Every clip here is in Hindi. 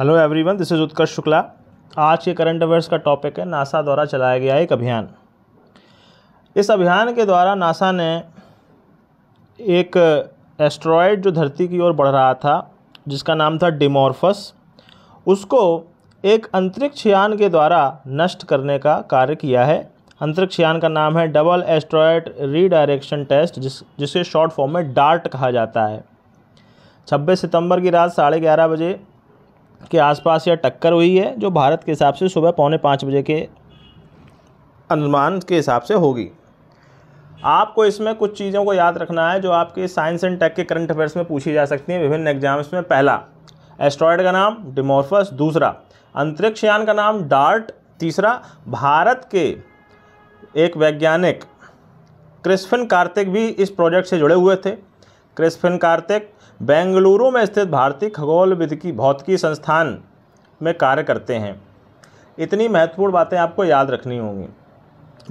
Hello everyone, this is Utkarsh Shukla. आज के करंट अफेयर्स का टॉपिक है नासा द्वारा चलाया गया एक अभियान। इस अभियान के द्वारा नासा ने एक एस्ट्रॉयड जो धरती की ओर बढ़ रहा था, जिसका नाम था डिमॉर्फोस, उसको एक अंतरिक्ष यान के द्वारा नष्ट करने का कार्य किया है। अंतरिक्ष यान का नाम है डबल एस्ट्रॉयड रीडायरेक्शन टेस्ट, जिसे शॉर्ट फॉर्म में डार्ट कहा जाता है। 26 सितंबर की रात 11:30 बजे के आसपास यह टक्कर हुई है, जो भारत के हिसाब से सुबह 4:45 बजे के अनुमान के हिसाब से होगी। आपको इसमें कुछ चीज़ों को याद रखना है जो आपके साइंस एंड टेक के करंट अफेयर्स में पूछी जा सकती हैं विभिन्न एग्जाम्स में। पहला, एस्ट्रॉयड का नाम डिमॉर्फोस। दूसरा, अंतरिक्ष यान का नाम डार्ट। तीसरा, भारत के एक वैज्ञानिक क्रिस्पिन कार्तिक भी इस प्रोजेक्ट से जुड़े हुए थे। क्रिस्पिन कार्तिक बेंगलुरु में स्थित भारतीय खगोलविद की भौतिकी संस्थान में कार्य करते हैं। इतनी महत्वपूर्ण बातें आपको याद रखनी होंगी।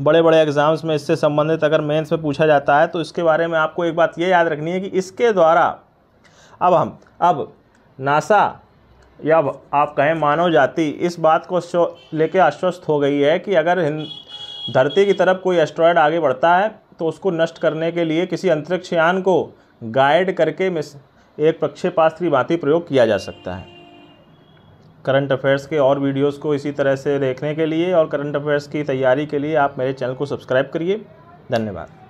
बड़े बड़े एग्ज़ाम्स में इससे संबंधित अगर मेंस में पूछा जाता है तो इसके बारे में आपको एक बात ये याद रखनी है कि इसके द्वारा अब नासा या आप कहें मानव जाति इस बात को लेकर आश्वस्त हो गई है कि अगर धरती की तरफ कोई एस्ट्रॉयड आगे बढ़ता है तो उसको नष्ट करने के लिए किसी अंतरिक्ष यान को गाइड करके एक प्रक्षेपास्त्र की भांति प्रयोग किया जा सकता है। करंट अफेयर्स के और वीडियोस को इसी तरह से देखने के लिए और करंट अफेयर्स की तैयारी के लिए आप मेरे चैनल को सब्सक्राइब करिए। धन्यवाद।